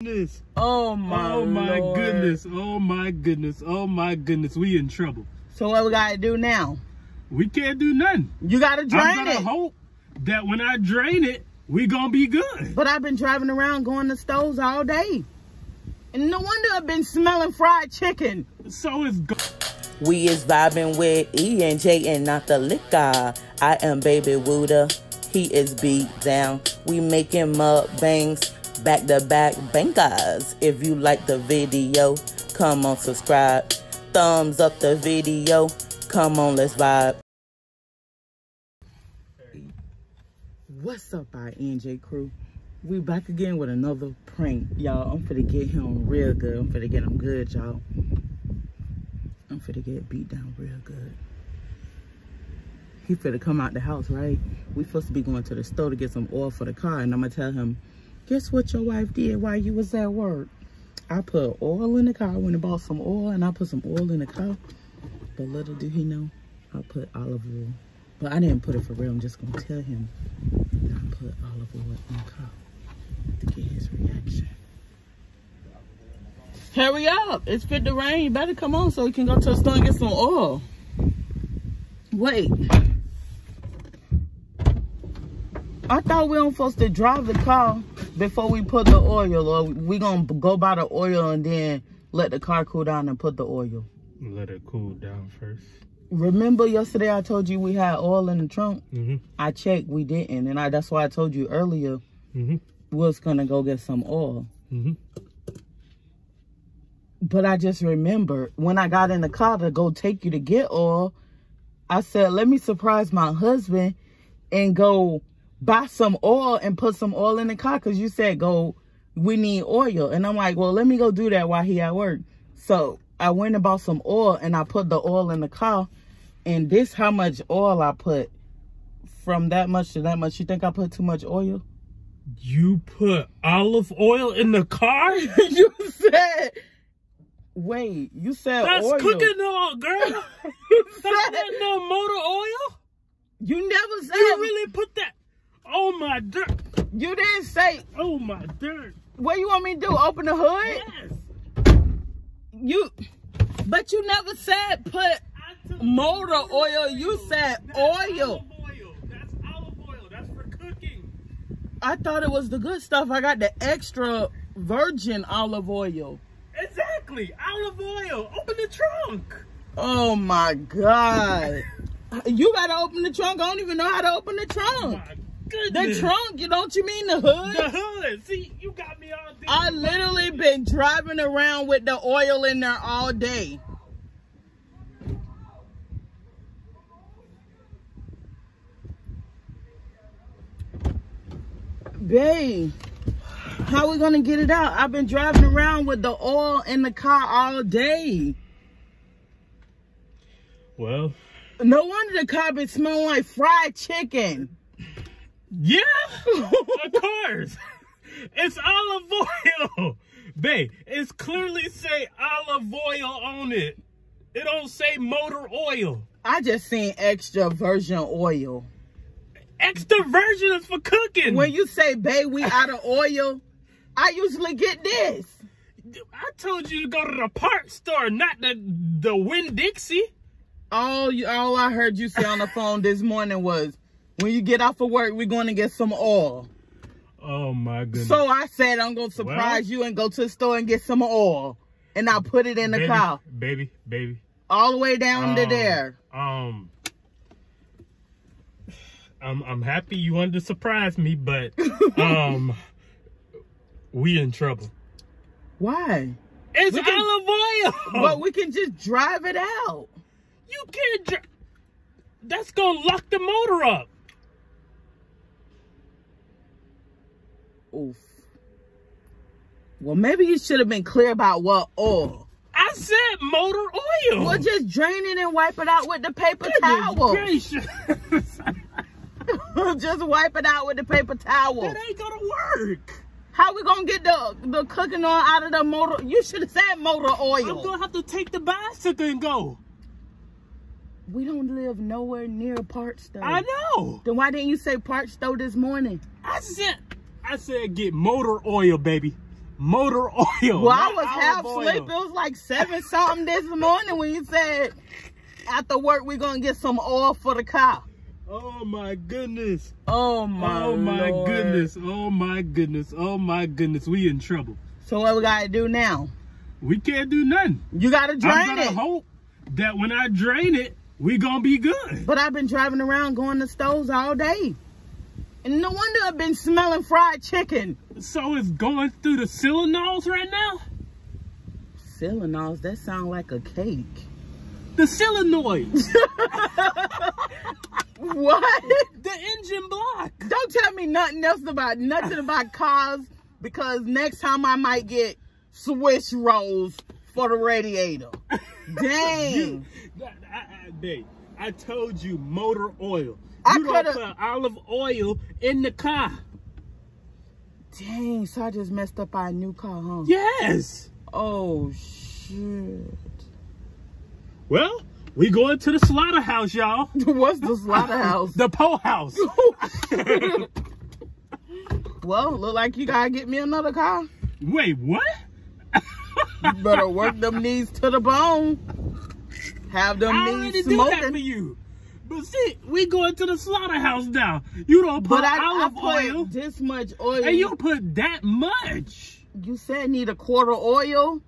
This. Oh my goodness, we in trouble. So what we gotta do now? We can't do nothing. You gotta drain it. I'm gonna hope that when I drain it, we gonna be good. But I've been driving around going to stores all day, and no wonder I've been smelling fried chicken. So it's we is vibing with ENJ and not the liquor. I am Baby Wooda, he is beat down. We making mukbangs. Back to back bangers. If you like the video, come on, subscribe, thumbs up the video, come on, let's vibe. What's up, our NJ crew? We back again with another prank, y'all. I'm finna get him real good. I'm finna get him good, y'all. I'm finna get beat down real good. He finna come out the house, right? We supposed to be going to the store to get some oil for the car, and I'm gonna tell him, guess what your wife did while you was at work? I put oil in the car. I went and bought some oil, and I put some oil in the car. But little did he know, I put olive oil. But I didn't put it for real. I'm just going to tell him that I put olive oil in the car to get his reaction. Hurry up. It's fit to rain. You better come on so we can go to the store and get some oil. Wait. I thought we weren't supposed to drive the car before we put the oil, or we gonna go buy the oil and then let the car cool down and put the oil. Let it cool down first. Remember yesterday I told you we had oil in the trunk? Mm-hmm. I checked, we didn't, and that's why I told you earlier, mm-hmm, we was gonna go get some oil. Mm-hmm. But I just remembered when I got in the car to go take you to get oil, I said, let me surprise my husband and go buy some oil and put some oil in the car, because you said, go, we need oil. And I'm like, well, let me go do that while he at work. So I went and bought some oil, and I put the oil in the car. And this how much oil I put, from that much to that much. You think I put too much oil? You put olive oil in the car? You said, wait, you said that's oil. That's cooking oil, girl. That's not no motor oil. You never said. You really put that. Oh my dirt. You didn't say. Oh my dirt. What you want me to do? Open the hood? Yes. But you never said put motor oil. You said oil. That's olive oil. That's for cooking. I thought it was the good stuff. I got the extra virgin olive oil. Exactly. Olive oil. Open the trunk. Oh my God. You gotta open the trunk. I don't even know how to open the trunk. Oh, goodness. The trunk, you know what you mean? The hood? The hood. See, you got me all day. I literally been driving around with the oil in there all day. Babe, how we going to get it out? I've been driving around with the oil in the car all day. Well. No wonder the car been smelling like fried chicken. Yeah, of course. It's olive oil. Babe, it's clearly say olive oil on it. It don't say motor oil. I just seen extra virgin oil. Extra virgin is for cooking. When you say, babe, we out of oil, I usually get this. I told you to go to the parts store, not the Winn-Dixie. All I heard you say on the phone this morning was, when you get off of work, we're going to get some oil. Oh, my goodness. So I said I'm going to surprise you and go to the store and get some oil. And I put it in the car. Baby. All the way down to there. I'm happy you wanted to surprise me, but we in trouble. Why? It's olive oil. But we can just drive it out. You can't drive. That's going to lock the motor up. Oof. Well, maybe you should have been clear about what oil. I said motor oil. Well, just drain it and wipe it out with the paper towel. Goodness gracious. Just wipe it out with the paper towel. That ain't going to work. How we going to get the cooking oil out of the motor? You should have said motor oil. I'm going to have to take the bicycle and go. We don't live nowhere near a parts store. I know. Then why didn't you say parts store this morning? I said get motor oil, baby. motor oil. Well, I was half asleep. It was like 7-something this morning when you said after work we're gonna get some oil for the car. Oh my goodness. Oh my goodness. Oh my goodness. Oh my goodness. We in trouble. So what we gotta do now? We can't do nothing. You gotta drain it. I'm gonna hope that when I drain it, we gonna be good. But I've been driving around going to stores all day. And no wonder I've been smelling fried chicken. So it's going through the Silanols right now? Silanols? That sounds like a cake. The solenoids. What? The engine block. Don't tell me nothing else about nothing about cars, because next time I might get Swiss rolls for the radiator. Dang. I told you, motor oil. You don't put olive oil in the car. Dang, so I just messed up our new car, huh? Yes. Oh, shit. Well, we going to the slaughterhouse, y'all. What's the slaughterhouse? The po house. Well, look like you gotta get me another car. Wait, what? You better work them knees to the bone. Have them knees smoking. I already do that for you. But see, we going to the slaughterhouse now. You don't put olive oil. This much oil. And you put that much. You said need a quart of oil.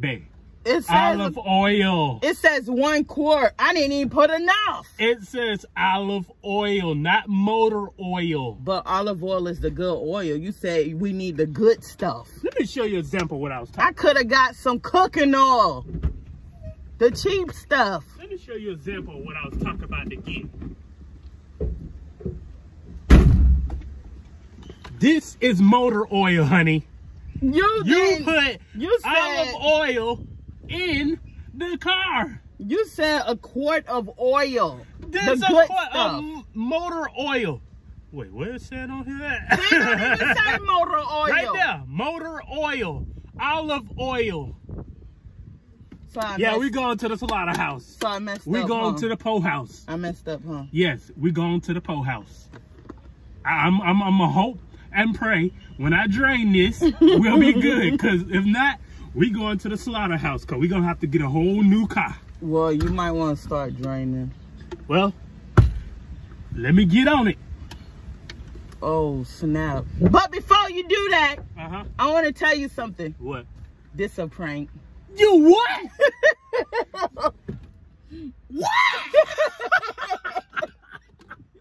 Babe. It says olive oil. It says 1 quart. I didn't even put enough. It says olive oil, not motor oil. But olive oil is the good oil. You say we need the good stuff. Let me show you an example of what I was talking about. I could have got some cooking oil. The cheap stuff. Let me show you an example of what I was talking about again. This is motor oil, honey. You put olive oil in the car. You said a quart of oil. There's a quart of motor oil. Wait, what is it on here? See, I didn't say motor oil. Right there, motor oil, olive oil. So yeah, we going to the slaughterhouse. So I messed up. We going to the po house. I messed up, huh? Yes, we going to the po house. I'm a hope and pray when I drain this, we'll be good. Because if not, we going to the slaughterhouse, because we're going to have to get a whole new car. Well, you might want to start draining. Well, let me get on it. Oh, snap. But before you do that, I want to tell you something. What? This a prank. You what? What?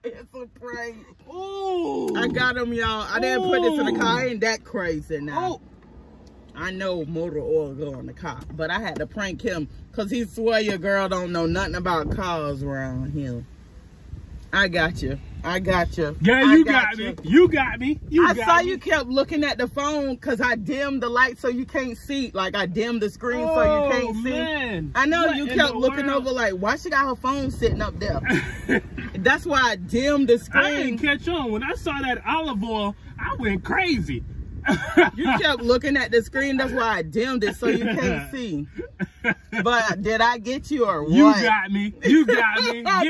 It's a prank. Ooh. I got him, y'all. I didn't put this in the car. I ain't that crazy now. Oh. I know motor oil go on the car, but I had to prank him because he swear your girl don't know nothing about cars around here. I got you. I got you. Yeah, you got me. You got me. I saw you kept looking at the phone because I dimmed the light so you can't see. Like, I dimmed the screen so you can't see. Man. I know you kept looking over like, why she got her phone sitting up there? That's why I dimmed the screen. I didn't catch on. When I saw that olive oil, I went crazy. You kept looking at the screen. That's why I dimmed it so you can't see. But did I get you or what? You got me. You got me. Give me that.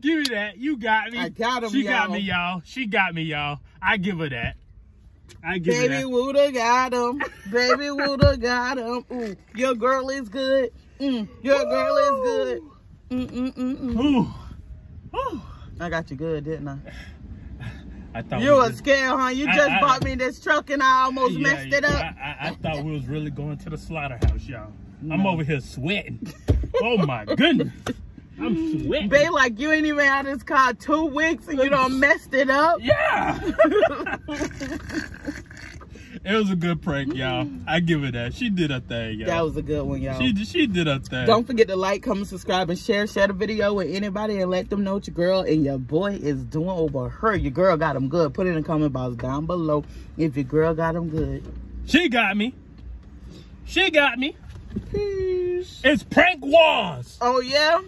Give me that. You got me. I got him. She got me, y'all. She got me, y'all. I give her that. I give her that. Baby Wooda got him. Baby Wooda got him. Ooh, your girl is good. Your girl is good. Ooh. Ooh. I got you good, didn't I? You were scared, huh? You just bought me this truck and I almost messed it up. I thought we was really going to the slaughterhouse, y'all. No. I'm over here sweating. Oh, my goodness. I'm sweating. Babe, like, you ain't even had this car 2 weeks and you done messed it up? Yeah. It was a good prank, y'all. I give her that. She did her thing, y'all. That was a good one, y'all. She did her thing. Don't forget to like, comment, subscribe, and share. Share the video with anybody and let them know what your girl and your boy is doing over her. Your girl got them good. Put it in the comment box down below if your girl got them good. She got me. She got me. Peace. It's prank wars. Oh, yeah?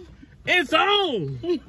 It's on.